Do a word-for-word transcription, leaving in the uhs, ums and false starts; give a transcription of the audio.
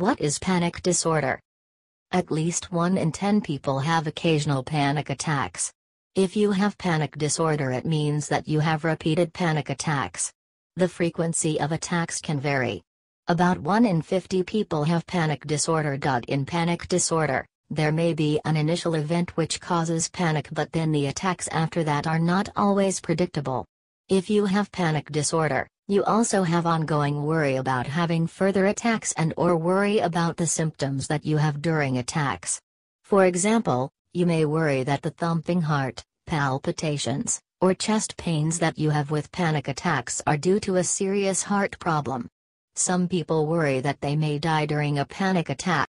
What is panic disorder? At least one in ten people have occasional panic attacks. If you have panic disorder, it means that you have repeated panic attacks. The frequency of attacks can vary. About one in fifty people have panic disorder. In panic disorder, there may be an initial event which causes panic, but then the attacks after that are not always predictable. If you have panic disorder, you also have ongoing worry about having further attacks and or worry about the symptoms that you have during attacks. For example, you may worry that the thumping heart, palpitations, or chest pains that you have with panic attacks are due to a serious heart problem. Some people worry that they may die during a panic attack.